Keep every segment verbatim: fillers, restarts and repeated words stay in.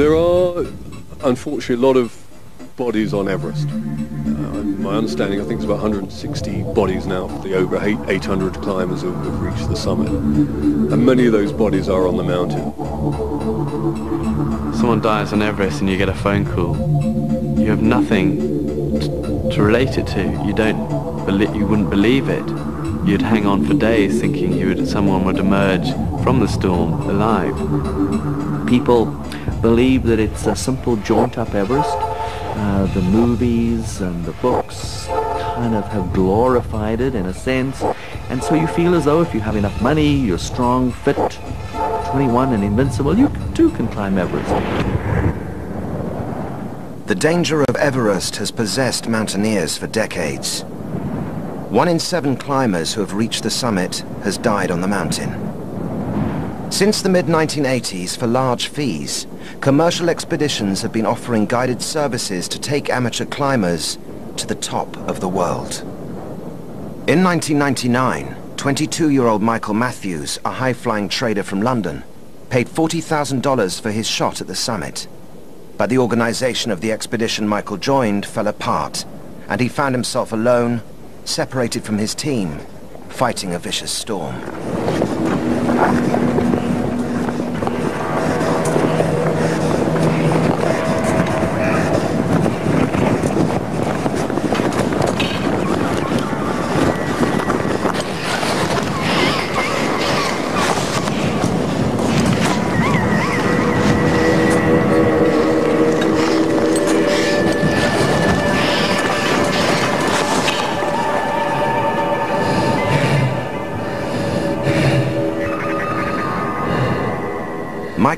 There are, unfortunately, a lot of bodies on Everest. Uh, my understanding, I think, it's about one hundred sixty bodies now. The over eight hundred climbers who have reached the summit, and many of those bodies are on the mountain. Someone dies on Everest, and you get a phone call. You have nothing t to relate it to. You don't, believe, you wouldn't believe it. You'd hang on for days, thinking you would, someone would emerge from the storm alive. People believe that it's a simple jaunt up Everest. Uh, the movies and the books kind of have glorified it in a sense, and so you feel as though if you have enough money, you're strong, fit, twenty-one and invincible, you too can climb Everest. The danger of Everest has possessed mountaineers for decades. One in seven climbers who have reached the summit has died on the mountain. Since the mid nineteen eighties, for large fees, commercial expeditions have been offering guided services to take amateur climbers to the top of the world. In nineteen ninety-nine, twenty-two-year-old Michael Matthews, a high-flying trader from London, paid forty thousand dollars for his shot at the summit. But the organization of the expedition Michael joined fell apart, and he found himself alone, separated from his team, fighting a vicious storm.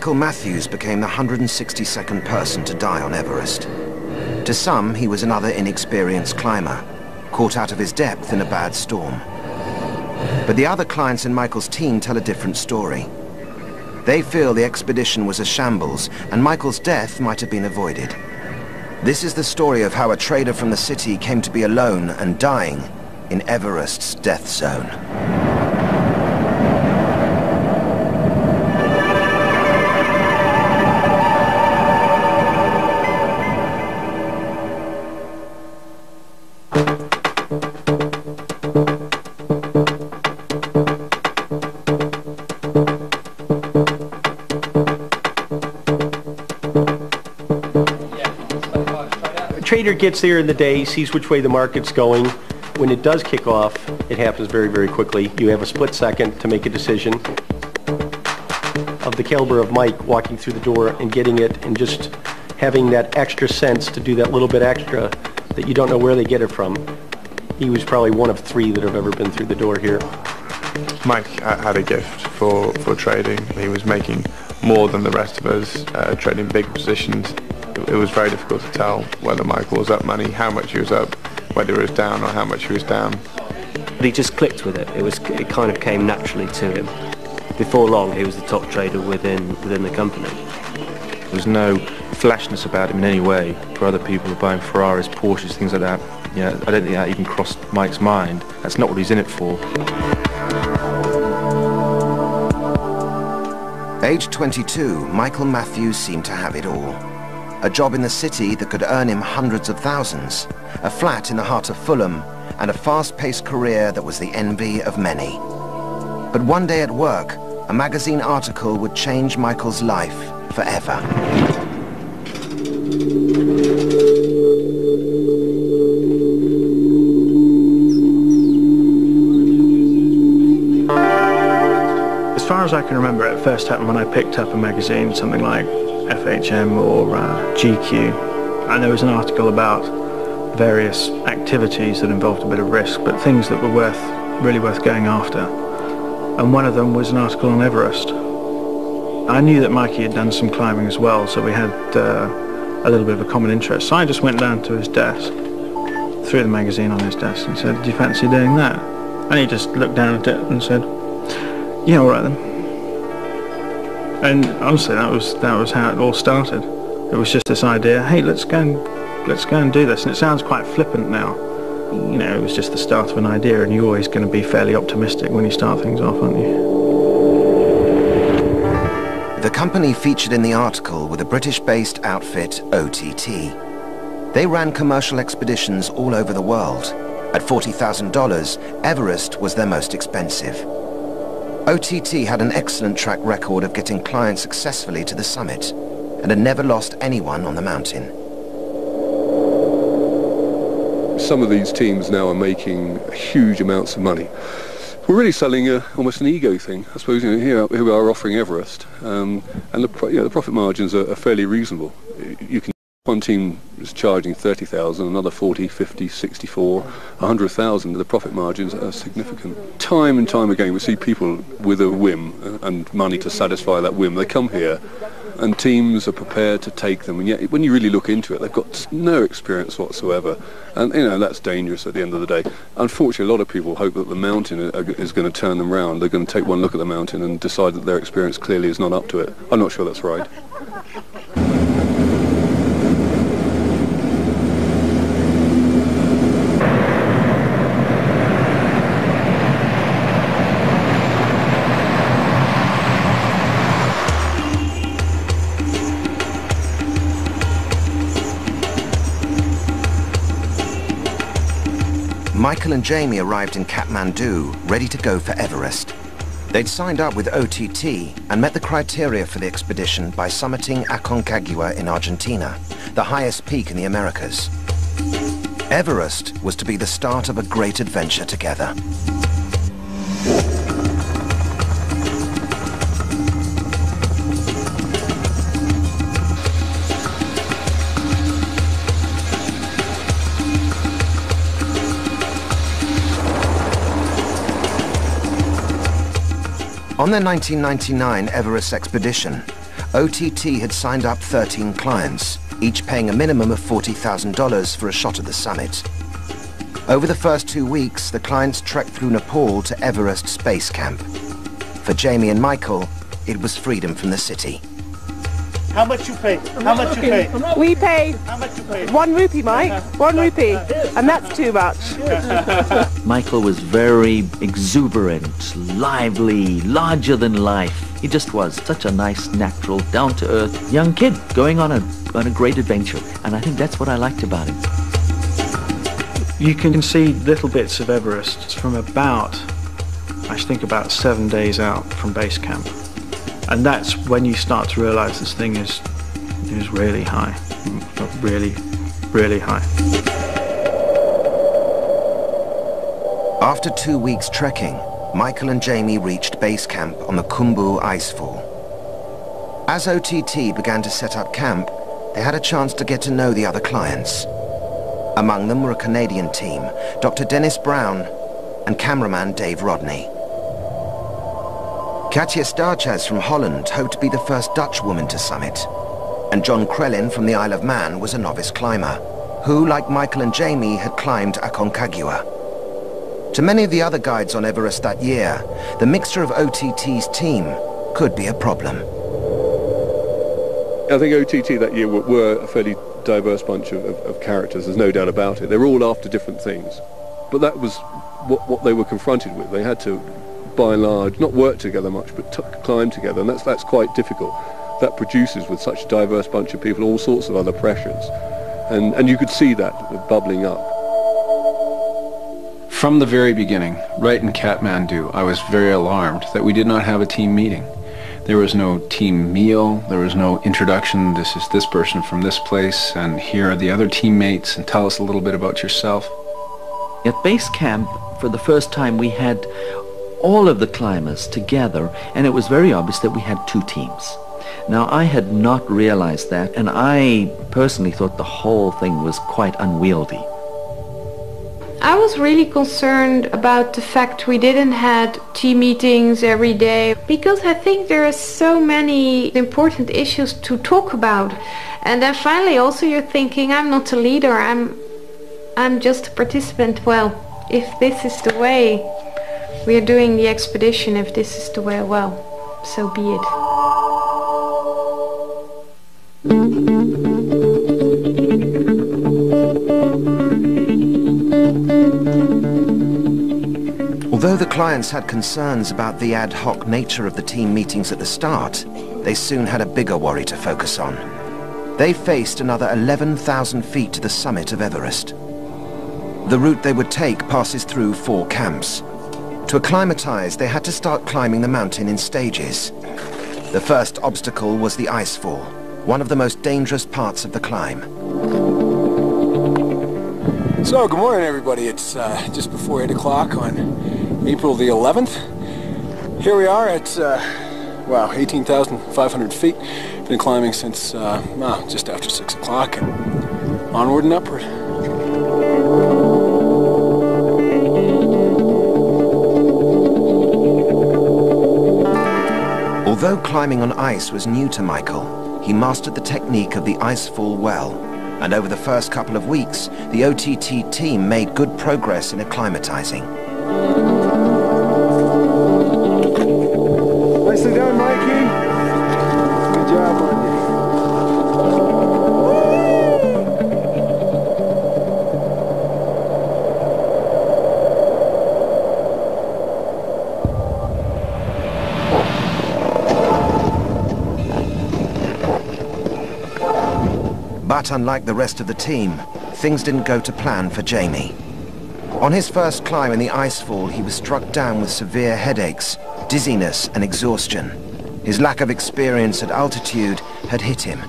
Michael Matthews became the one hundred sixty-second person to die on Everest. To some, he was another inexperienced climber, caught out of his depth in a bad storm. But the other clients in Michael's team tell a different story. They feel the expedition was a shambles, and Michael's death might have been avoided. This is the story of how a trader from the city came to be alone and dying in Everest's death zone. Trader gets there in the day, sees which way the market's going. When it does kick off, it happens very, very quickly. You have a split second to make a decision. Of the caliber of Mike walking through the door and getting it and just having that extra sense to do that little bit extra that you don't know where they get it from. He was probably one of three that have ever been through the door here. Mike had a gift for, for trading. He was making more than the rest of us, uh, trading big positions. It was very difficult to tell whether Michael was up money, how much he was up, whether he was down or how much he was down. But he just clicked with it. It was, it kind of came naturally to him. Before long, he was the top trader within within the company. There was no flashiness about him in any way. For other people buying Ferraris, Porsches, things like that, you know, I don't think that even crossed Mike's mind. That's not what he's in it for. Aged twenty-two, Michael Matthews seemed to have it all. A job in the city that could earn him hundreds of thousands, a flat in the heart of Fulham, and a fast-paced career that was the envy of many. But one day at work, a magazine article would change Michael's life forever. As far as I can remember, it first happened when I picked up a magazine, something like F H M or uh, G Q, and there was an article about various activities that involved a bit of risk, but things that were worth, really worth going after. And one of them was an article on Everest. I knew that Mikey had done some climbing as well, so we had uh, a little bit of a common interest. So I just went down to his desk, threw the magazine on his desk and said, "Do you fancy doing that?" And he just looked down at it and said, "Yeah, all right then." And honestly, that was that was how it all started. It was just this idea, hey, let's go and let's go and do this. And it sounds quite flippant now. You know, it was just the start of an idea, and you're always going to be fairly optimistic when you start things off, aren't you? The company featured in the article were the British-based outfit O T T. They ran commercial expeditions all over the world. At forty thousand dollars, Everest was their most expensive. O T T had an excellent track record of getting clients successfully to the summit and had never lost anyone on the mountain. Some of these teams now are making huge amounts of money. We're really selling a, almost an ego thing. I suppose, you know, here, here we are offering Everest, um, and the, pro you know, the profit margins are, are fairly reasonable. You can, one team is charging thirty thousand, another forty, fifty, sixty-four, one hundred thousand. The profit margins are significant. Time and time again we see people with a whim and money to satisfy that whim. They come here and teams are prepared to take them, and yet when you really look into it, they've got no experience whatsoever, and you know that's dangerous at the end of the day. Unfortunately, a lot of people hope that the mountain is going to turn them round. They're going to take one look at the mountain and decide that their experience clearly is not up to it. I'm not sure that's right. Michael and Jamie arrived in Kathmandu, ready to go for Everest. They'd signed up with O T T and met the criteria for the expedition by summiting Aconcagua in Argentina, the highest peak in the Americas. Everest was to be the start of a great adventure together. On their nineteen ninety-nine Everest expedition, O T T had signed up thirteen clients, each paying a minimum of forty thousand dollars for a shot at the summit. Over the first two weeks, the clients trekked through Nepal to Everest Space Camp. For Jamie and Michael, it was freedom from the city. How much you pay? How much you pay? We paid one rupee, Mike, one rupee, and that's too much. Michael was very exuberant, lively, larger than life. He just was such a nice, natural, down-to-earth young kid going on a, on a great adventure, and I think that's what I liked about him. You can see little bits of Everest from about, I think about seven days out from base camp. And that's when you start to realize this thing is, is really high, really, really high. After two weeks trekking, Michael and Jamie reached base camp on the Khumbu Icefall. As O T T began to set up camp, they had a chance to get to know the other clients. Among them were a Canadian team, Doctor Dennis Brown and cameraman Dave Rodney. Katja Staartjes from Holland hoped to be the first Dutch woman to summit, and John Crellin from the Isle of Man was a novice climber, who, like Michael and Jamie, had climbed Aconcagua. To many of the other guides on Everest that year, the mixture of O T T's team could be a problem. I think O T T that year were a fairly diverse bunch of, of, of characters, there's no doubt about it. They were all after different things, but that was what, what they were confronted with. They had to, by and large, not work together much, but t climb together, and that's, that's quite difficult. That produces, with such a diverse bunch of people, all sorts of other pressures, and, and you could see that bubbling up. From the very beginning, right in Kathmandu, I was very alarmed that we did not have a team meeting. There was no team meal, there was no introduction, this is this person from this place, and here are the other teammates, and tell us a little bit about yourself. At base camp, for the first time, we had all of the climbers together, and it was very obvious that we had two teams. Now, I had not realized that, and I personally thought the whole thing was quite unwieldy. I was really concerned about the fact we didn't have team meetings every day, because I think there are so many important issues to talk about. And then finally also you're thinking, I'm not a leader, I'm, I'm just a participant. Well, if this is the way we are doing the expedition, if this is the way, well, so be it. Although Although the clients had concerns about the ad hoc nature of the team meetings at the start, they soon had a bigger worry to focus on. They faced another eleven thousand feet to the summit of Everest. The route they would take passes through four camps. To acclimatise, they had to start climbing the mountain in stages. The first obstacle was the icefall, one of the most dangerous parts of the climb. So, good morning everybody. It's uh, just before eight o'clock on April the eleventh. Here we are at, uh, wow, eighteen thousand five hundred feet. Been climbing since, uh, well, just after six o'clock, and onward and upward. Although climbing on ice was new to Michael, he mastered the technique of the icefall well, and over the first couple of weeks, the O T T team made good progress in acclimatizing. Nicely done, Mikey. Good job, But unlike the rest of the team, things didn't go to plan for Jamie. On his first climb in the icefall, he was struck down with severe headaches, dizziness and exhaustion. His lack of experience at altitude had hit him.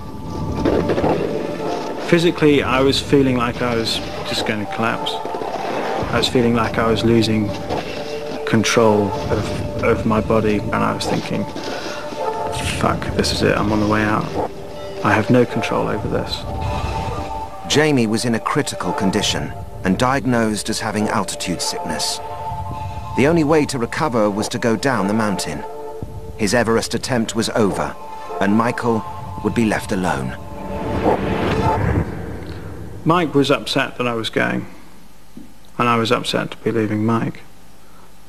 Physically, I was feeling like I was just going to collapse. I was feeling like I was losing control of, of my body, and I was thinking, fuck, this is it, I'm on the way out. I have no control over this. Jamie was in a critical condition and diagnosed as having altitude sickness. The only way to recover was to go down the mountain. His Everest attempt was over, and Michael would be left alone. Mike was upset that I was going, and I was upset to be leaving Mike.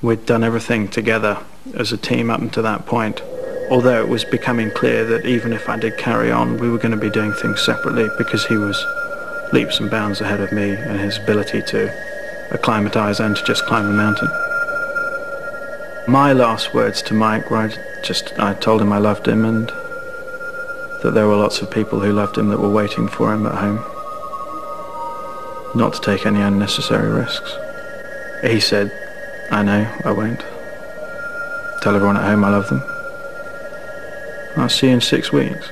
We'd done everything together as a team up until that point, although it was becoming clear that even if I did carry on, we were going to be doing things separately, because he was leaps and bounds ahead of me in his ability to acclimatise and to just climb the mountain. My last words to Mike were, I just I told him I loved him, and that there were lots of people who loved him that were waiting for him at home, not to take any unnecessary risks. He said, I know, I won't. Tell everyone at home I love them. I'll see you in six weeks.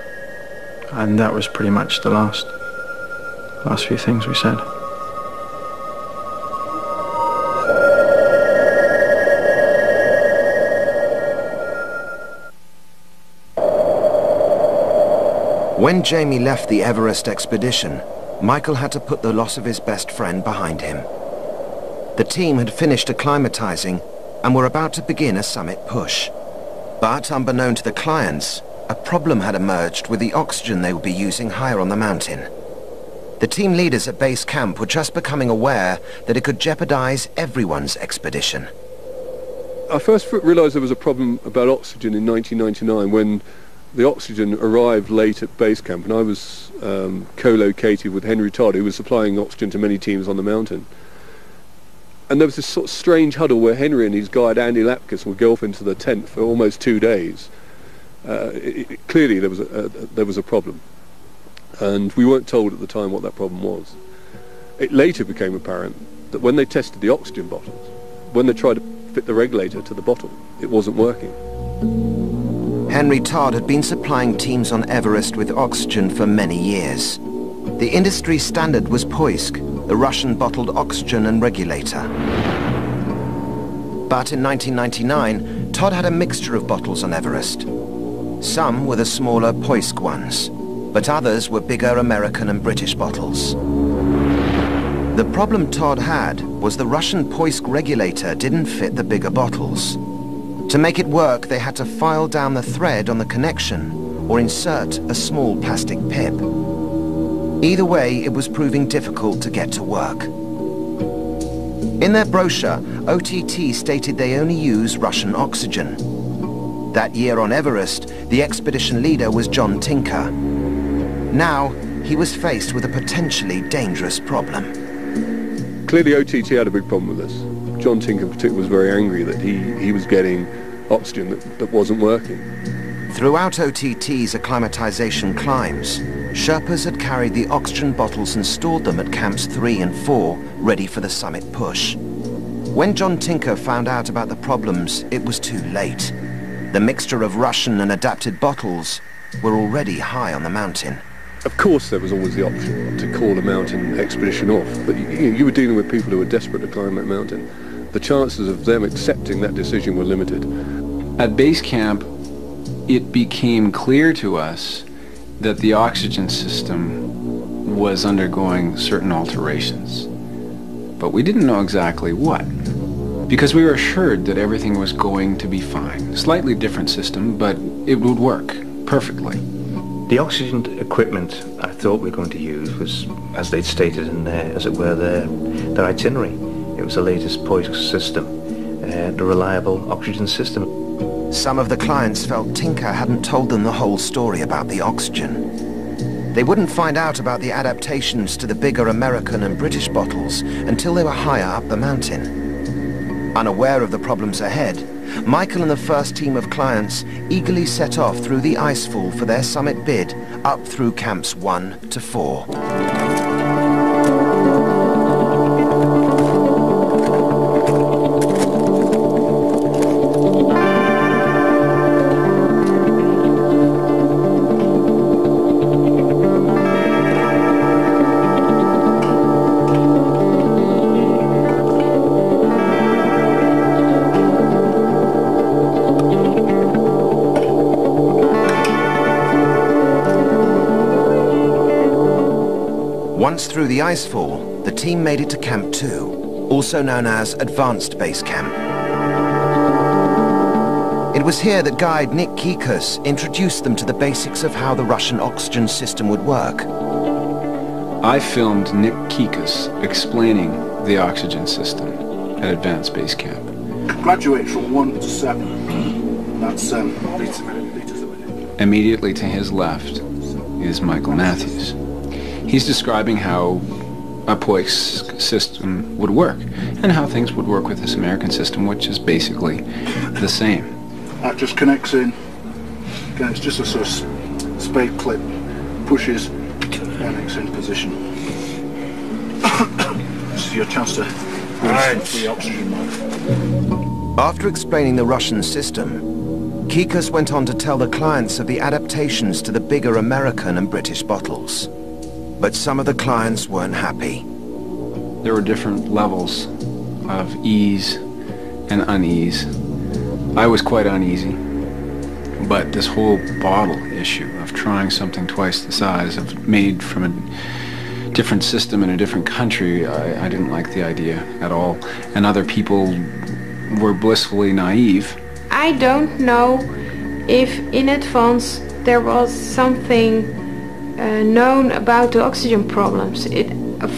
And that was pretty much the last, last few things we said. When Jamie left the Everest expedition, Michael had to put the loss of his best friend behind him. The team had finished acclimatizing and were about to begin a summit push. But unbeknown to the clients, a problem had emerged with the oxygen they would be using higher on the mountain. The team leaders at base camp were just becoming aware that it could jeopardize everyone's expedition. I first realized there was a problem about oxygen in nineteen ninety-nine when the oxygen arrived late at base camp, and I was um, co-located with Henry Todd, who was supplying oxygen to many teams on the mountain. And there was this sort of strange huddle where Henry and his guide Andy Lapkus would go off into the tent for almost two days. Uh, it, it, clearly there was, a, a, there was a problem. And we weren't told at the time what that problem was. It later became apparent that when they tested the oxygen bottles, when they tried to fit the regulator to the bottle, it wasn't working. Henry Todd had been supplying teams on Everest with oxygen for many years. The industry standard was Poisk, the Russian bottled oxygen and regulator. But in nineteen ninety-nine, Todd had a mixture of bottles on Everest. Some were the smaller Poisk ones, but others were bigger American and British bottles. The problem Todd had was the Russian Poisk regulator didn't fit the bigger bottles. To make it work, they had to file down the thread on the connection or insert a small plastic pip. Either way, it was proving difficult to get to work. In their brochure, O T T stated they only use Russian oxygen. That year on Everest, the expedition leader was John Tinker. Now, he was faced with a potentially dangerous problem. Clearly O T T had a big problem with this. John Tinker in particular was very angry that he, he was getting oxygen that, that wasn't working. Throughout O T T's acclimatization climbs, Sherpas had carried the oxygen bottles and stored them at camps three and four, ready for the summit push. When John Tinker found out about the problems, it was too late. The mixture of Russian and adapted bottles were already high on the mountain. Of course there was always the option to call a mountain expedition off, but you, you were dealing with people who were desperate to climb that mountain. The chances of them accepting that decision were limited. At base camp, it became clear to us that the oxygen system was undergoing certain alterations. But we didn't know exactly what, because we were assured that everything was going to be fine. Slightly different system, but it would work perfectly. The oxygen equipment I thought we were going to use was, as they'd stated in their, as it were, their, their itinerary. It was the latest Poisk system, uh, the reliable oxygen system. Some of the clients felt Tinker hadn't told them the whole story about the oxygen. They wouldn't find out about the adaptations to the bigger American and British bottles until they were higher up the mountain. Unaware of the problems ahead, Michael and the first team of clients eagerly set off through the icefall for their summit bid, up through camps one to four. Once through the icefall, the team made it to Camp two, also known as Advanced Base Camp. It was here that guide Nick Kekus introduced them to the basics of how the Russian oxygen system would work. I filmed Nick Kekus explaining the oxygen system at Advanced Base Camp. Graduate from one to seven. That's seven litres a minute. Immediately to his left is Michael Matthews. He's describing how a Poisk system would work and how things would work with this American system, which is basically the same. That just connects in. Again, it's just a sort of spade clip, pushes, connects in position. This is your chance to release the oxygen mode. After explaining the Russian system, Kekus went on to tell the clients of the adaptations to the bigger American and British bottles. But some of the clients weren't happy. There were different levels of ease and unease. I was quite uneasy, but this whole bottle issue of trying something twice the size of made from a different system in a different country, I, I didn't like the idea at all. And other people were blissfully naive. I don't know if in advance there was something Uh, known about the oxygen problems. It, uh,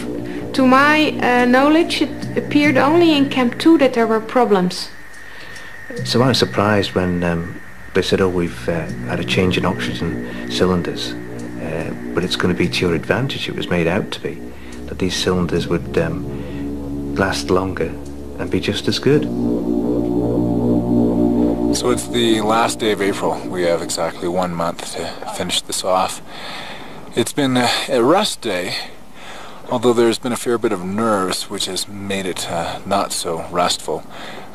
to my uh, knowledge, it appeared only in Camp two that there were problems. So I was surprised when um, they said, oh, we've uh, had a change in oxygen cylinders, uh, but it's going to be to your advantage. It was made out to be that these cylinders would um, last longer and be just as good. So it's the last day of April. We have exactly one month to finish this off. It's been a rest day, although there's been a fair bit of nerves, which has made it uh, not so restful.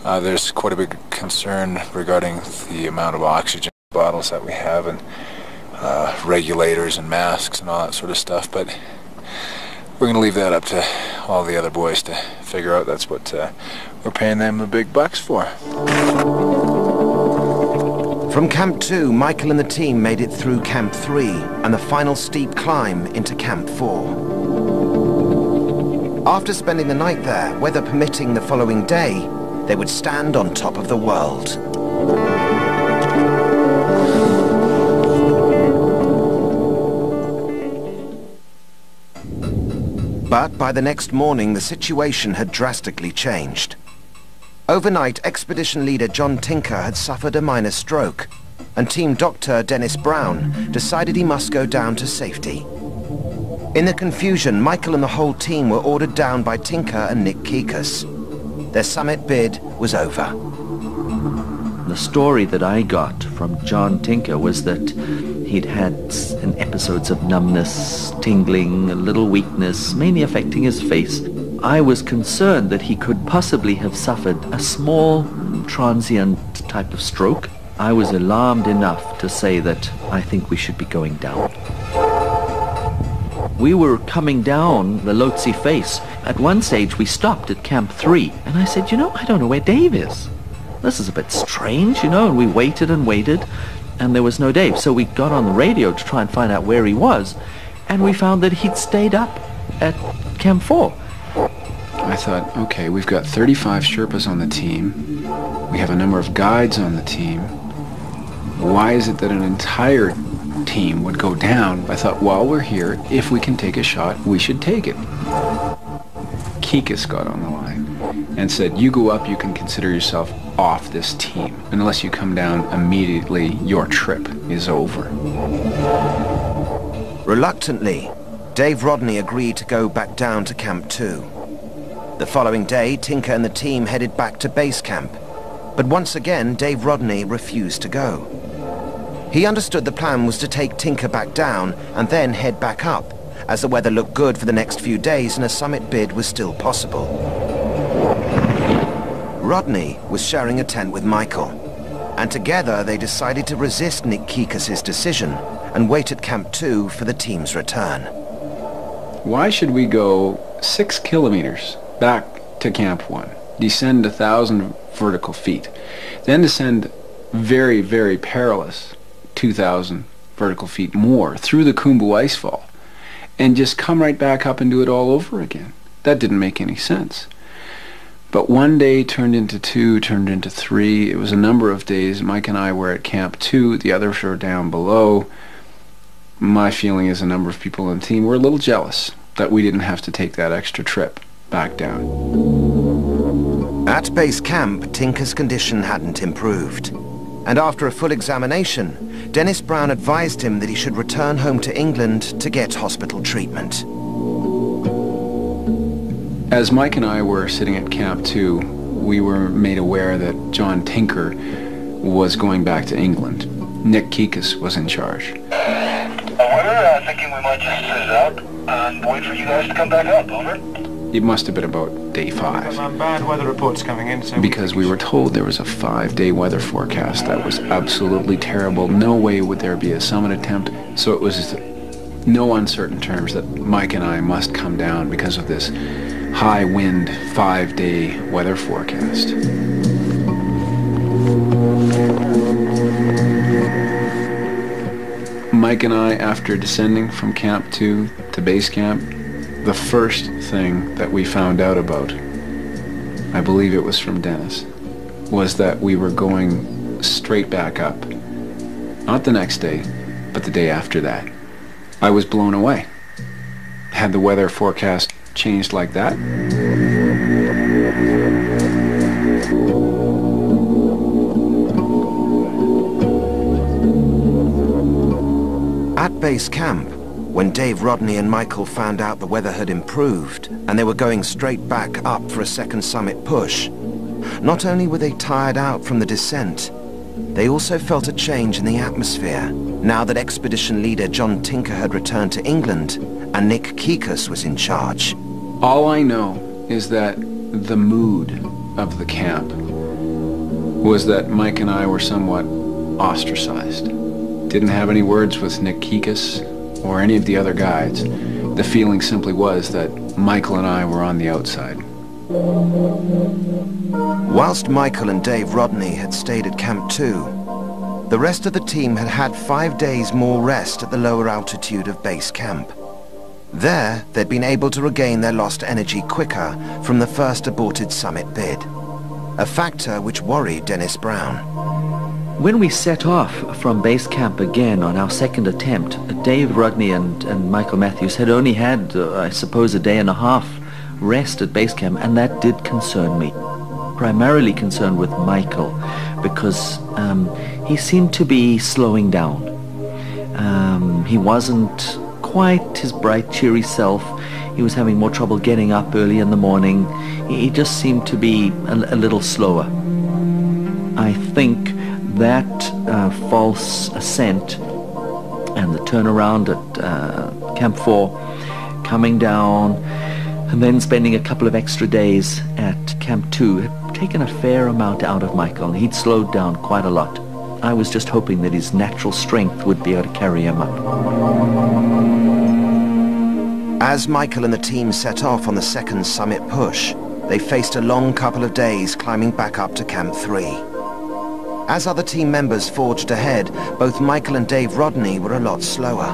Uh, there's quite a big concern regarding the amount of oxygen bottles that we have, and uh, regulators and masks and all that sort of stuff, but we're going to leave that up to all the other boys to figure out. That's what uh, we're paying them the big bucks for. From Camp two, Michael and the team made it through Camp three and the final steep climb into Camp four. After spending the night there, weather permitting the following day, they would stand on top of the world. But by the next morning, the situation had drastically changed. Overnight, expedition leader John Tinker had suffered a minor stroke, and team doctor Dennis Brown decided he must go down to safety. In the confusion, Michael and the whole team were ordered down by Tinker and Nick Kekus. Their summit bid was over. The story that I got from John Tinker was that he'd had episodes of numbness, tingling, a little weakness, mainly affecting his face. I was concerned that he could possibly have suffered a small, transient type of stroke. I was alarmed enough to say that I think we should be going down. We were coming down the Lhotse face. At one stage we stopped at Camp three, and I said, you know, I don't know where Dave is. This is a bit strange, you know, and we waited and waited, and there was no Dave. So we got on the radio to try and find out where he was, and we found that he'd stayed up at Camp four. I thought, okay, we've got thirty-five Sherpas on the team, we have a number of guides on the team, why is it that an entire team would go down? I thought, while we're here, if we can take a shot, we should take it. Kekus got on the line and said, you go up, you can consider yourself off this team. Unless you come down immediately, your trip is over. Reluctantly, Dave Rodney agreed to go back down to Camp two. The following day, Tinker and the team headed back to base camp, but once again, Dave Rodney refused to go. He understood the plan was to take Tinker back down and then head back up, as the weather looked good for the next few days and a summit bid was still possible. Rodney was sharing a tent with Michael, and together they decided to resist Nick Kekus's decision and wait at Camp two for the team's return. Why should we go six kilometers back to Camp one, descend a thousand vertical feet, then descend very, very perilous two thousand vertical feet more through the Khumbu Icefall, and just come right back up and do it all over again? That didn't make any sense. But one day turned into two, turned into three. It was a number of days. Mike and I were at Camp two, the others were down below. My feeling is a number of people on the team were a little jealous that we didn't have to take that extra trip back down. At base camp, Tinker's condition hadn't improved, and after a full examination, Dennis Brown advised him that he should return home to England to get hospital treatment. As Mike and I were sitting at Camp two, we were made aware that John Tinker was going back to England. Nick Kekus was in charge. We're uh, thinking we might just sit it out and wait for you guys to come back up, over. It must have been about day five. Bad weather reports coming in, so because we were told there was a five-day weather forecast that was absolutely terrible. No way would there be a summit attempt. So it was no uncertain terms that Mike and I must come down because of this high wind five-day weather forecast. Mike and I, after descending from Camp two to base camp, the first thing that we found out about, I believe it was from Dennis, was that we were going straight back up. Not the next day, but the day after that. I was blown away. Had the weather forecast changed like that? At base camp, when Dave Rodney and Michael found out the weather had improved and they were going straight back up for a second summit push, not only were they tired out from the descent, they also felt a change in the atmosphere now that expedition leader John Tinker had returned to England and Nick Kekus was in charge. All I know is that the mood of the camp was that Mike and I were somewhat ostracized. Didn't have any words with Nick Kekus or any of the other guides. The feeling simply was that Michael and I were on the outside. Whilst Michael and Dave Rodney had stayed at Camp two, the rest of the team had had five days more rest at the lower altitude of base camp. There, they'd been able to regain their lost energy quicker from the first aborted summit bid, a factor which worried Dennis Brown. When we set off from base camp again on our second attempt, Dave Rodney and, and Michael Matthews had only had, uh, I suppose, a day and a half rest at base camp, and that did concern me. Primarily concerned with Michael, because um, he seemed to be slowing down. Um, he wasn't quite his bright, cheery self. He was having more trouble getting up early in the morning. He just seemed to be a, a little slower. I think that uh, false ascent and the turnaround at uh, Camp four, coming down and then spending a couple of extra days at Camp two had taken a fair amount out of Michael. He'd slowed down quite a lot. I was just hoping that his natural strength would be able to carry him up. As Michael and the team set off on the second summit push, they faced a long couple of days climbing back up to Camp three. As other team members forged ahead, both Michael and Dave Rodney were a lot slower.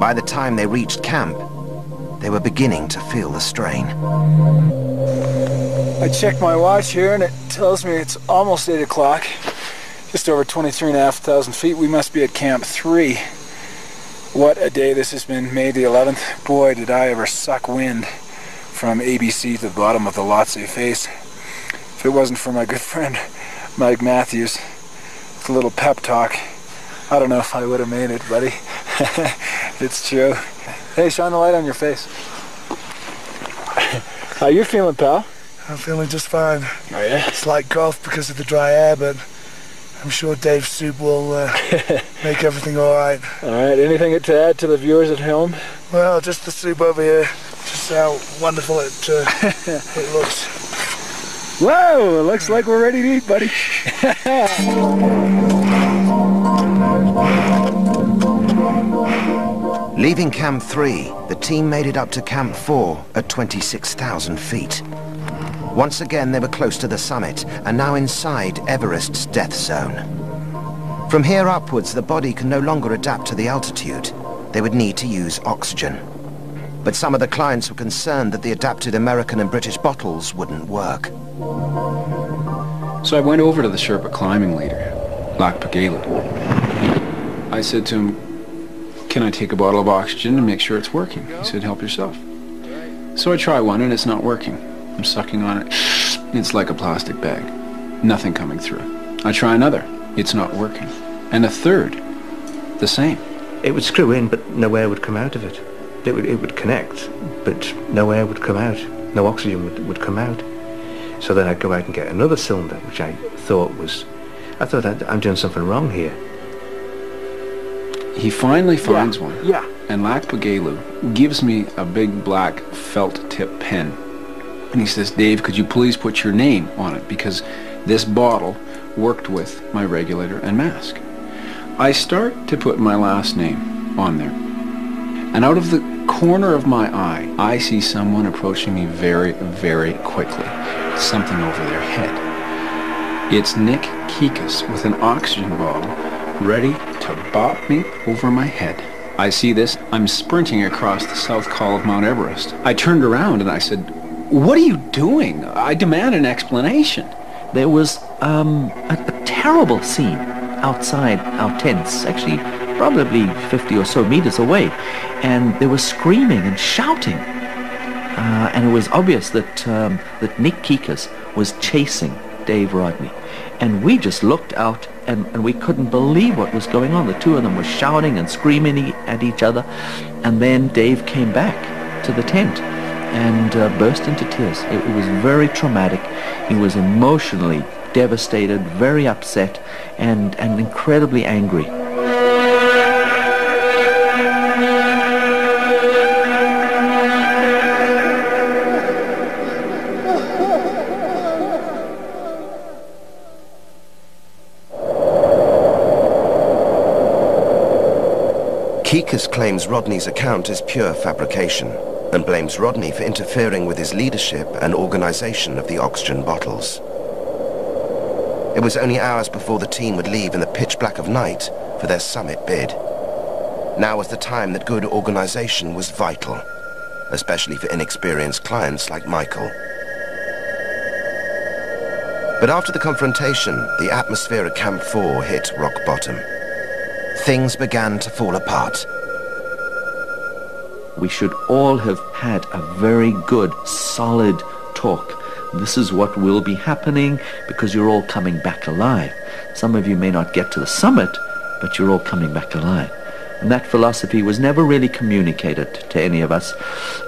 By the time they reached camp, they were beginning to feel the strain. I checked my watch here and it tells me it's almost eight o'clock. Just over twenty-three and a half thousand feet. We must be at Camp three. What a day this has been, May the eleventh. Boy, did I ever suck wind from A B C to the bottom of the Lhotse face. If it wasn't for my good friend, Mike Matthews, with a little pep talk, I don't know if I would have made it, buddy. It's true. Hey, shine the light on your face. How you feeling, pal? I'm feeling just fine. Oh, yeah? It's like golf because of the dry air, but I'm sure Dave's soup will uh, make everything all right. All right, anything to add to the viewers at home? Well, just the soup over here. Just how wonderful it, uh, it looks. Whoa, it looks like we're ready to eat, buddy. Leaving Camp three, the team made it up to Camp four at twenty-six thousand feet. Once again, they were close to the summit, and now inside Everest's death zone. From here upwards, the body can no longer adapt to the altitude. They would need to use oxygen. But some of the clients were concerned that the adapted American and British bottles wouldn't work. So I went over to the Sherpa climbing leader, Lhakpa Gyalu. I said to him, can I take a bottle of oxygen and make sure it's working? He said, help yourself. So I try one, and it's not working. I'm sucking on it. It's like a plastic bag. Nothing coming through. I try another. It's not working. And a third. The same. It would screw in, but no air would come out of it. It would, it would connect, but no air would come out. No oxygen would, would come out. So then I'd go out and get another cylinder, which I thought was... I thought I'd, I'm doing something wrong here. He finally finds yeah. one. Yeah. And Lhakpa Gyalu gives me a big black felt tip pen. And he says, Dave, could you please put your name on it? Because this bottle worked with my regulator and mask. I start to put my last name on there. And out of the corner of my eye, I see someone approaching me very, very quickly. Something over their head. It's Nick Kekus with an oxygen bottle ready to bop me over my head. I see this. I'm sprinting across the south col of Mount Everest. I turned around and I said, what are you doing? I demand an explanation. There was um, a, a terrible scene outside our tents, actually probably fifty or so meters away, and they were screaming and shouting. Uh, and it was obvious that, um, that Nick Kekus was chasing Dave Rodney. And we just looked out and, and we couldn't believe what was going on. The two of them were shouting and screaming e at each other. And then Dave came back to the tent and uh, burst into tears. It, it was very traumatic. He was emotionally devastated, very upset, and, and incredibly angry. Kekus claims Rodney's account is pure fabrication, and blames Rodney for interfering with his leadership and organization of the oxygen bottles. It was only hours before the team would leave in the pitch black of night for their summit bid. Now was the time that good organization was vital, especially for inexperienced clients like Michael. But after the confrontation, the atmosphere at Camp four hit rock bottom. Things began to fall apart. We should all have had a very good, solid talk. This is what will be happening because you're all coming back alive. Some of you may not get to the summit, but you're all coming back alive. And that philosophy was never really communicated to any of us,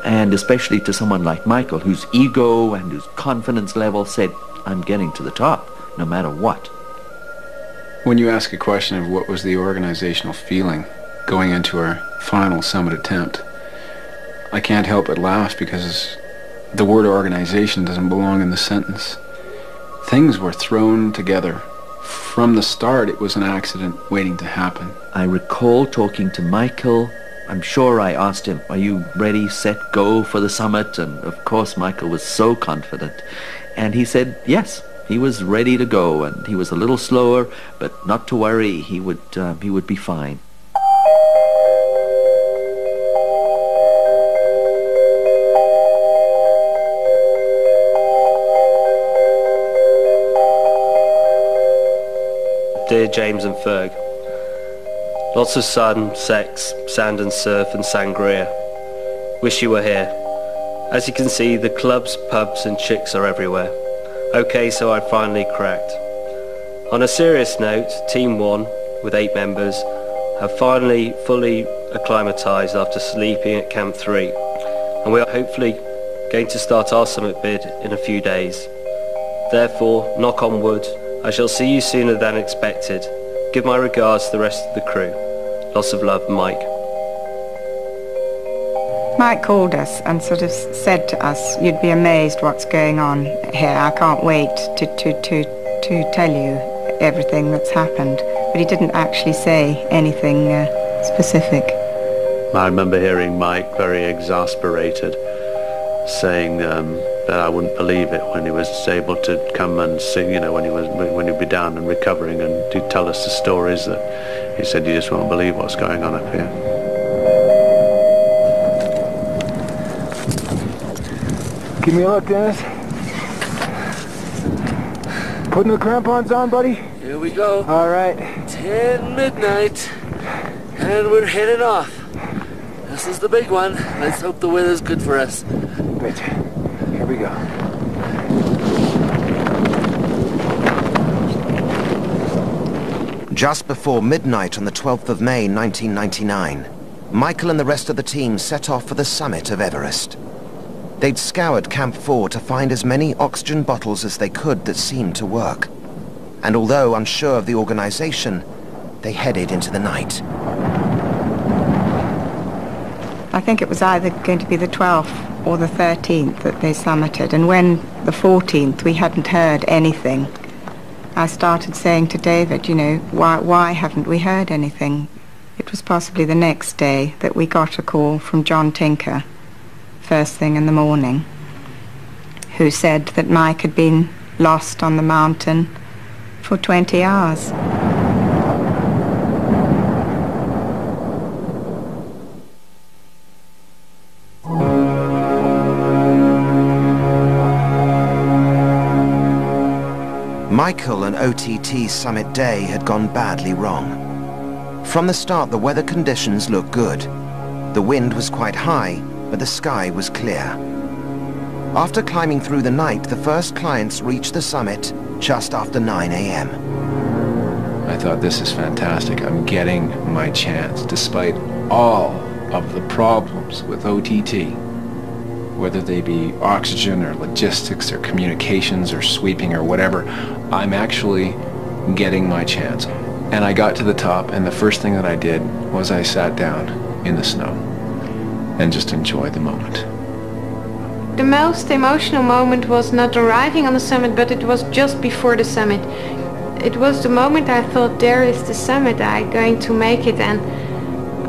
and especially to someone like Michael, whose ego and whose confidence level said, I'm getting to the top, no matter what. When you ask a question of what was the organizational feeling going into our final summit attempt, I can't help but laugh because the word organization doesn't belong in the sentence. Things were thrown together. From the start, it was an accident waiting to happen. I recall talking to Michael. I'm sure I asked him, are you ready, set, go for the summit? And of course, Michael was so confident. And he said, yes, he was ready to go. And he was a little slower, but not to worry, he would, uh, he would be fine. Dear James and Ferg, lots of sun, sex, sand and surf and sangria. Wish you were here. As you can see, the clubs, pubs and chicks are everywhere. Okay, so I finally cracked. On a serious note, Team one, with eight members, have finally fully acclimatised after sleeping at Camp three, and we are hopefully going to start our summit bid in a few days. Therefore, knock on wood, I shall see you sooner than expected. Give my regards to the rest of the crew. Lots of love, Mike. Mike called us and sort of said to us, you'd be amazed what's going on here. I can't wait to, to, to, to tell you everything that's happened. But he didn't actually say anything uh, specific. I remember hearing Mike very exasperated, saying, um, that I wouldn't believe it when he was able to come and sing, you know, when he was when he'd be down and recovering, and to tell us the stories that he said, you just won't believe what's going on up here. Give me a look, Dennis. Putting the crampons on, buddy. Here we go. All right. Ten midnight, and we're headed off. This is the big one. Let's hope the weather's good for us. Wait. Here we go. Just before midnight on the twelfth of May nineteen ninety-nine, Michael and the rest of the team set off for the summit of Everest. They'd scoured Camp four to find as many oxygen bottles as they could that seemed to work. And although unsure of the organization, they headed into the night. I think it was either going to be the twelfth or the thirteenth that they summited, and when the fourteenth we hadn't heard anything. I started saying to David, you know, why, why haven't we heard anything? It was possibly the next day that we got a call from John Tinker, first thing in the morning, who said that Mike had been lost on the mountain for twenty hours. Michael and O T T summit day had gone badly wrong. From the start, the weather conditions looked good. The wind was quite high, but the sky was clear. After climbing through the night, the first clients reached the summit just after nine A M I thought, this is fantastic. I'm getting my chance, despite all of the problems with O T T. Whether they be oxygen or logistics or communications or sweeping or whatever, I'm actually getting my chance. And I got to the top, and the first thing that I did was I sat down in the snow and just enjoyed the moment. The most emotional moment was not arriving on the summit, but it was just before the summit. It was the moment I thought, there is the summit, I'm going to make it, and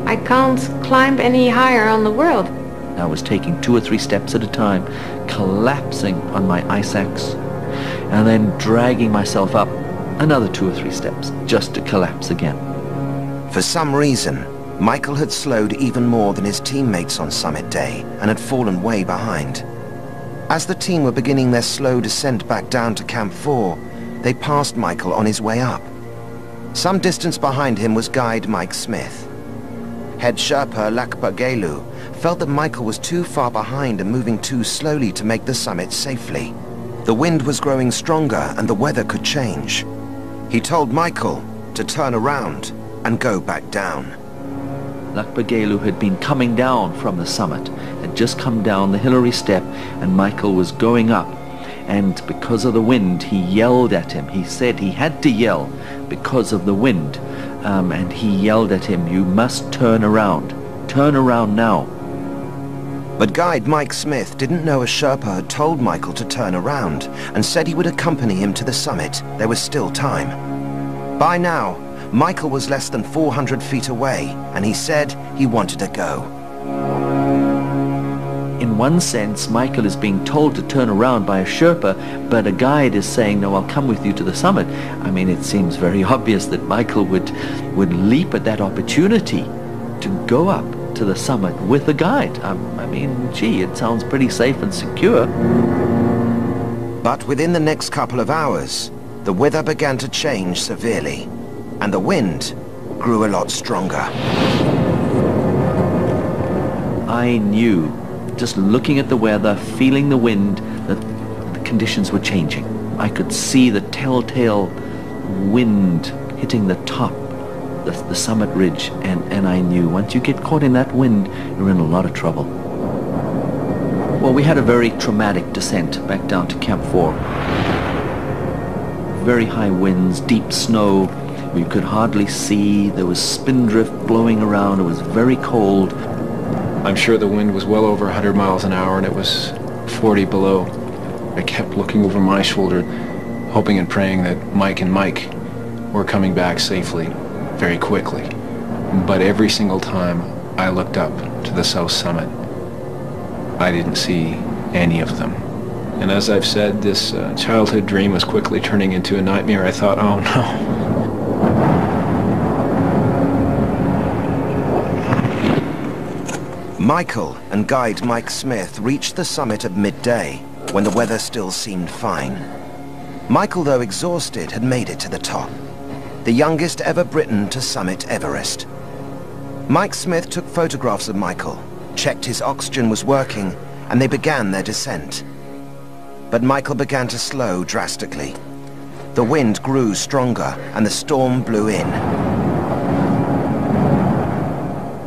I can't climb any higher on the world. I was taking two or three steps at a time, collapsing on my ice axe, and then dragging myself up another two or three steps, just to collapse again. For some reason, Michael had slowed even more than his teammates on summit day, and had fallen way behind. As the team were beginning their slow descent back down to Camp four, they passed Michael on his way up. Some distance behind him was guide Mike Smith. Head Sherpa Lhakpa Gyalu felt that Michael was too far behind and moving too slowly to make the summit safely. The wind was growing stronger and the weather could change. He told Michael to turn around and go back down. Lhakpa Gyalu had been coming down from the summit, had just come down the Hillary step, and Michael was going up. And because of the wind, he yelled at him. He said he had to yell because of the wind. Um, and he yelled at him, "You must turn around. Turn around now." But guide Mike Smith didn't know a Sherpa had told Michael to turn around and said he would accompany him to the summit. There was still time. By now, Michael was less than four hundred feet away, and he said he wanted to go. In one sense, Michael is being told to turn around by a Sherpa, but a guide is saying, "No, I'll come with you to the summit." I mean, it seems very obvious that Michael would, would leap at that opportunity to go up to the summit with a guide. I, I mean, gee, it sounds pretty safe and secure. But within the next couple of hours, the weather began to change severely, and the wind grew a lot stronger. I knew, just looking at the weather, feeling the wind, that the conditions were changing. I could see the telltale wind hitting the top, the, the summit ridge, and, and I knew once you get caught in that wind, you're in a lot of trouble. Well, we had a very traumatic descent back down to Camp four. Very high winds, deep snow. We could hardly see, there was spindrift blowing around, it was very cold. I'm sure the wind was well over a hundred miles an hour and it was forty below. I kept looking over my shoulder, hoping and praying that Mike and Mike were coming back safely, very quickly. But every single time I looked up to the south summit, I didn't see any of them. And as I've said, this uh, childhood dream was quickly turning into a nightmare. I thought, oh no. Michael and guide Mike Smith reached the summit at midday, when the weather still seemed fine. Michael, though exhausted, had made it to the top, the youngest ever Briton to summit Everest. Mike Smith took photographs of Michael, checked his oxygen was working, and they began their descent. But Michael began to slow drastically. The wind grew stronger, and the storm blew in.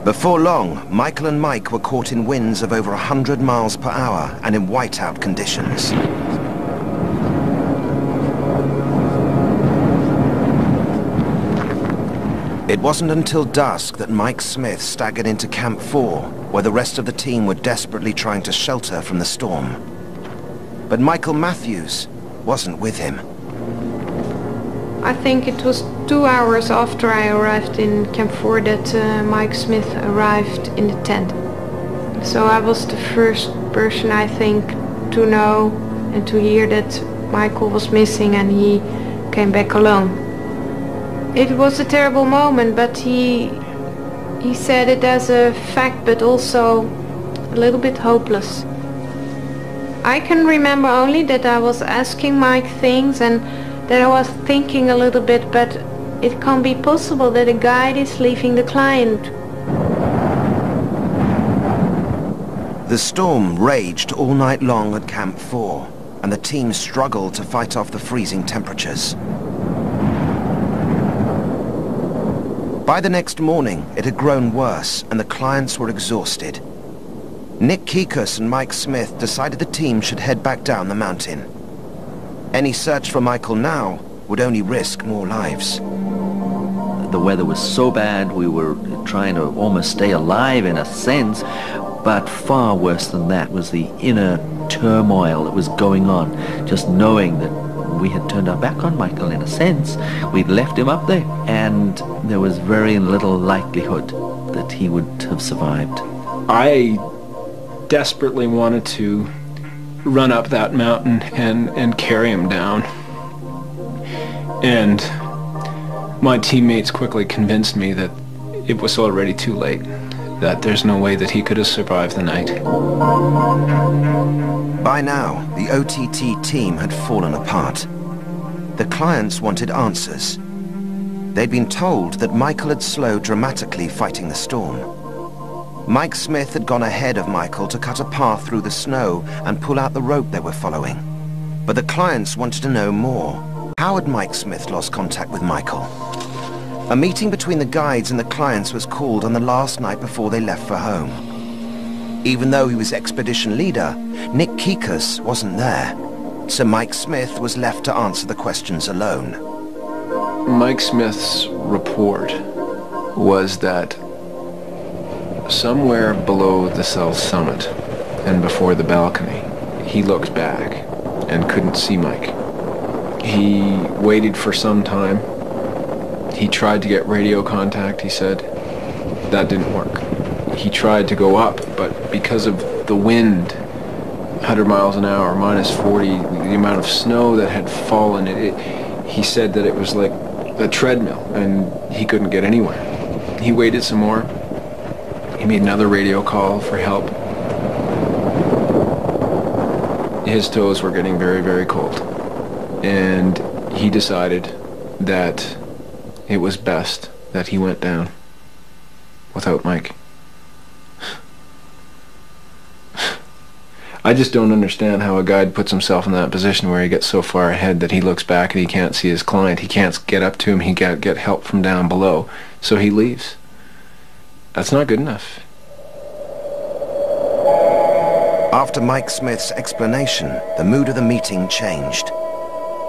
Before long, Michael and Mike were caught in winds of over a hundred miles per hour and in whiteout conditions. It wasn't until dusk that Mike Smith staggered into Camp four, where the rest of the team were desperately trying to shelter from the storm. But Michael Matthews wasn't with him. I think it was two hours after I arrived in Camp four that uh, Mike Smith arrived in the tent. So I was the first person, I think, to know and to hear that Michael was missing and he came back alone. It was a terrible moment, but he, he said it as a fact, but also a little bit hopeless. I can remember only that I was asking Mike things and that I was thinking a little bit, but it can't be possible that a guide is leaving the client. The storm raged all night long at Camp four, and the team struggled to fight off the freezing temperatures. By the next morning, it had grown worse, and the clients were exhausted. Nick Kekus and Mike Smith decided the team should head back down the mountain. Any search for Michael now would only risk more lives. The weather was so bad, we were trying to almost stay alive in a sense, but far worse than that was the inner turmoil that was going on, just knowing that we had turned our back on Michael in a sense. We'd left him up there, and there was very little likelihood that he would have survived. I desperately wanted to run up that mountain and, and carry him down. And my teammates quickly convinced me that it was already too late, that there's no way that he could have survived the night. By now, the O T T team had fallen apart. The clients wanted answers. They'd been told that Michael had slowed dramatically fighting the storm. Mike Smith had gone ahead of Michael to cut a path through the snow and pull out the rope they were following. But the clients wanted to know more. How had Mike Smith lost contact with Michael? A meeting between the guides and the clients was called on the last night before they left for home. Even though he was expedition leader, Nick Kekus wasn't there, so Mike Smith was left to answer the questions alone. Mike Smith's report was that somewhere below the cell's summit and before the balcony, he looked back and couldn't see Mike. He waited for some time. He tried to get radio contact, he said. That didn't work. He tried to go up, but because of the wind, one hundred miles an hour, minus forty, the amount of snow that had fallen, it, it, he said that it was like a treadmill, and he couldn't get anywhere. He waited some more. He made another radio call for help. His toes were getting very, very cold, and he decided that it was best that he went down without Mike. I just don't understand how a guide puts himself in that position where he gets so far ahead that he looks back and he can't see his client. He can't get up to him. He can't get help from down below. So he leaves. That's not good enough. After Mike Smith's explanation, the mood of the meeting changed.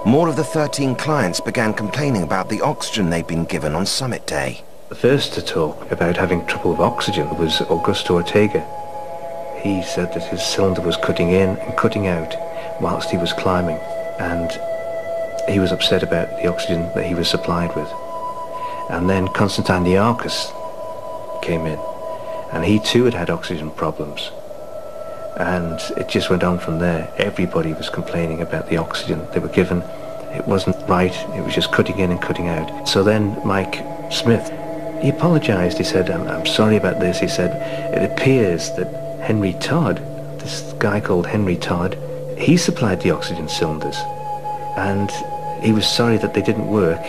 More of the thirteen clients began complaining about the oxygen they'd been given on summit day. The first to talk about having trouble with oxygen was Augusto Ortega. He said that his cylinder was cutting in and cutting out whilst he was climbing, and he was upset about the oxygen that he was supplied with. And then Constantine Nearchus came in, and he too had had oxygen problems. And it just went on from there. Everybody was complaining about the oxygen they were given. It wasn't right, it was just cutting in and cutting out. So then Mike Smith, he apologized, he said, I'm, I'm sorry about this. He said, it appears that Henry Todd, this guy called Henry Todd, he supplied the oxygen cylinders. And he was sorry that they didn't work.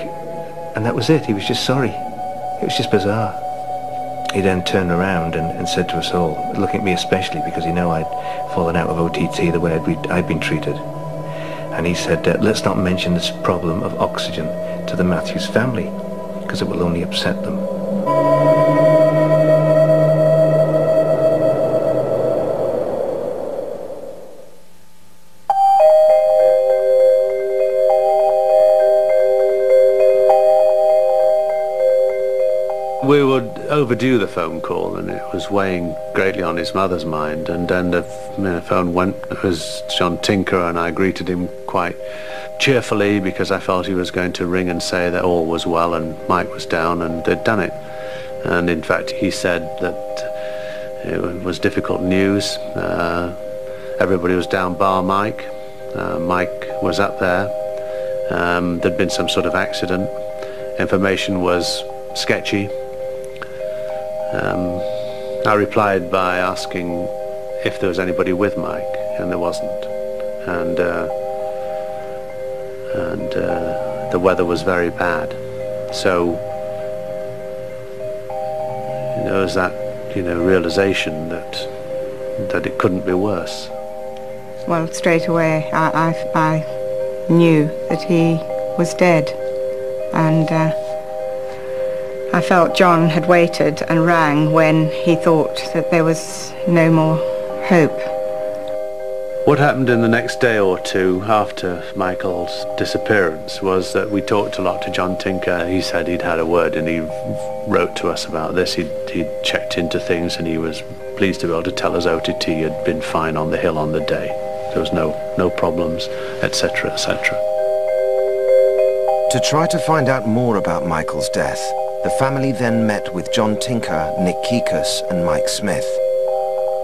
And that was it, he was just sorry. It was just bizarre. He then turned around and, and said to us all, looking at me especially, because you know I'd fallen out of O T T the way I'd, I'd been treated. And he said, uh, let's not mention this problem of oxygen to the Matthews family, because it will only upset them. We were overdue the phone call, and it was weighing greatly on his mother's mind, and then the you know, phone went. It was John Tinker, and I greeted him quite cheerfully because I felt he was going to ring and say that all was well and Mike was down and they'd done it. And in fact he said that it was difficult news. Uh, everybody was down bar Mike. Uh, Mike was up there. Um, there'd been some sort of accident. Information was sketchy. Um, I replied by asking if there was anybody with Mike, and there wasn't. And uh, and uh, the weather was very bad, so there was that you know realization that that it couldn't be worse. Well, straight away, I I, I knew that he was dead, and. Uh, I felt John had waited and rang when he thought that there was no more hope. What happened in the next day or two after Michael's disappearance was that we talked a lot to John Tinker. He said he'd had a word and he wrote to us about this. He'd, he'd checked into things and he was pleased to be able to tell us O T T had been fine on the hill on the day. There was no, no problems, et cetera, et cetera. To try to find out more about Michael's death, the family then met with John Tinker, Nick Kekus, and Mike Smith.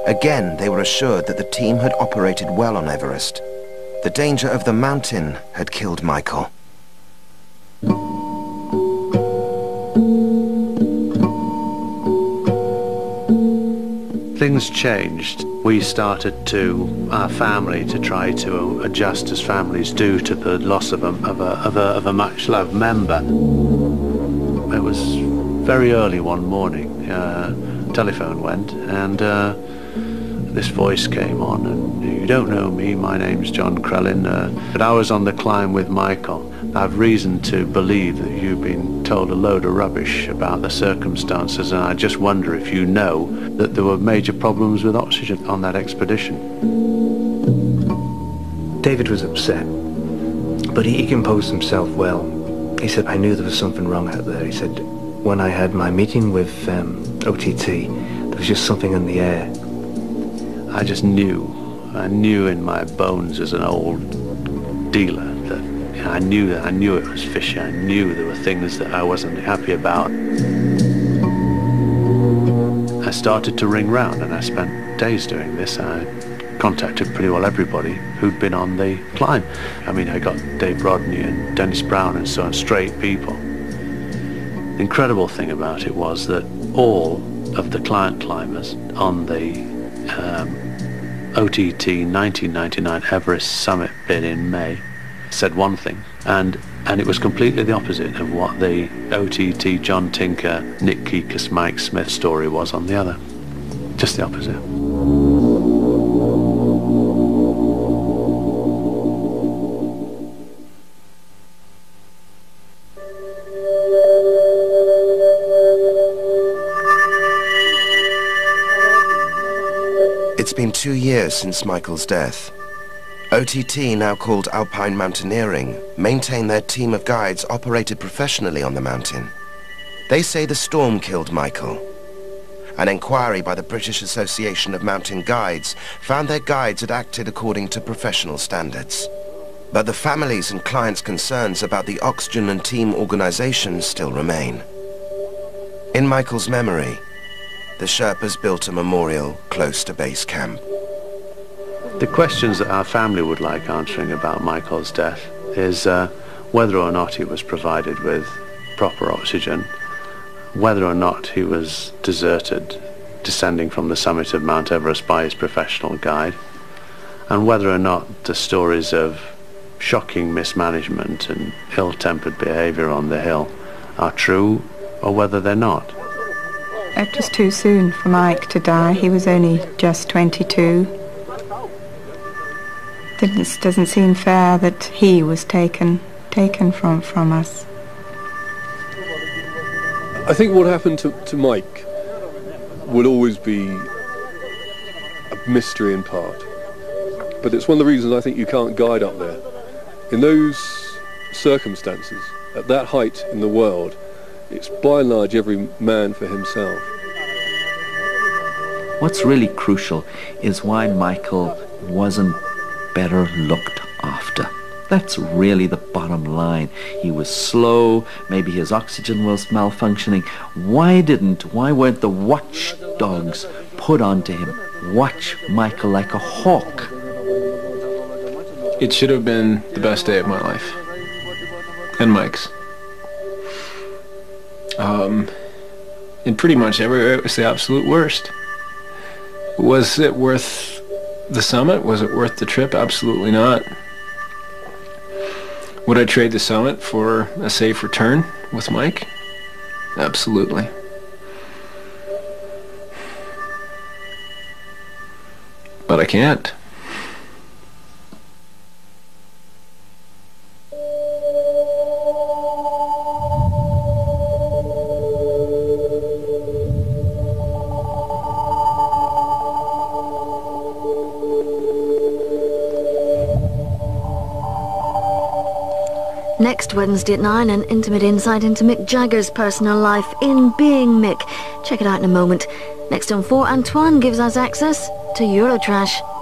Again, they were assured that the team had operated well on Everest. The danger of the mountain had killed Michael. Things changed. We started to, our family, to try to adjust as families do to the loss of a, of a, of a, of a much-loved member. It was very early one morning, uh, telephone went and uh, this voice came on and you don't know me, my name's John Crellin, uh, but I was on the climb with Michael. I've reason to believe that you've been told a load of rubbish about the circumstances, and I just wonder if you know that there were major problems with oxygen on that expedition. David was upset, but he composed himself well. He said, I knew there was something wrong out there. He said, when I had my meeting with um, O T T, there was just something in the air. I just knew. I knew in my bones as an old dealer that I knew that I knew it was fishy. I knew there were things that I wasn't happy about. I started to ring round, and I spent days doing this. I contacted pretty well everybody who'd been on the climb. I mean, I got Dave Rodney and Dennis Brown and so on, straight people. The incredible thing about it was that all of the client climbers on the um, O T T nineteen ninety-nine Everest summit bid in May said one thing, and and it was completely the opposite of what the O T T John Tinker, Nick Kekus, Mike Smith story was on the other. Just the opposite. It's been two years since Michael's death. O T T, now called Alpine Mountaineering, maintain their team of guides operated professionally on the mountain. They say the storm killed Michael. An inquiry by the British Association of Mountain Guides found their guides had acted according to professional standards. But the families' and clients' concerns about the oxygen and team organization still remain. In Michael's memory, the Sherpas built a memorial close to base camp. The questions that our family would like answering about Michael's death is uh, whether or not he was provided with proper oxygen, whether or not he was deserted descending from the summit of Mount Everest by his professional guide, and whether or not the stories of shocking mismanagement and ill-tempered behavior on the hill are true or whether they're not. It was too soon for Mike to die. He was only just twenty-two. It doesn't seem fair that he was taken, taken from, from us. I think what happened to, to Mike will always be a mystery in part. But it's one of the reasons I think you can't guide up there. In those circumstances, at that height in the world, it's by and large every man for himself. What's really crucial is why Michael wasn't better looked after. That's really the bottom line. He was slow, maybe his oxygen was malfunctioning. Why didn't, why weren't the watchdogs put onto him? Watch Michael like a hawk. It should have been the best day of my life. And Mike's. Um, and pretty much everywhere it was the absolute worst. Was it worth the summit? Was it worth the trip? Absolutely not. Would I trade the summit for a safe return with Mike? Absolutely. But I can't. Next Wednesday at nine, an intimate insight into Mick Jagger's personal life in Being Mick. Check it out in a moment. Next on four, Antoine gives us access to Eurotrash.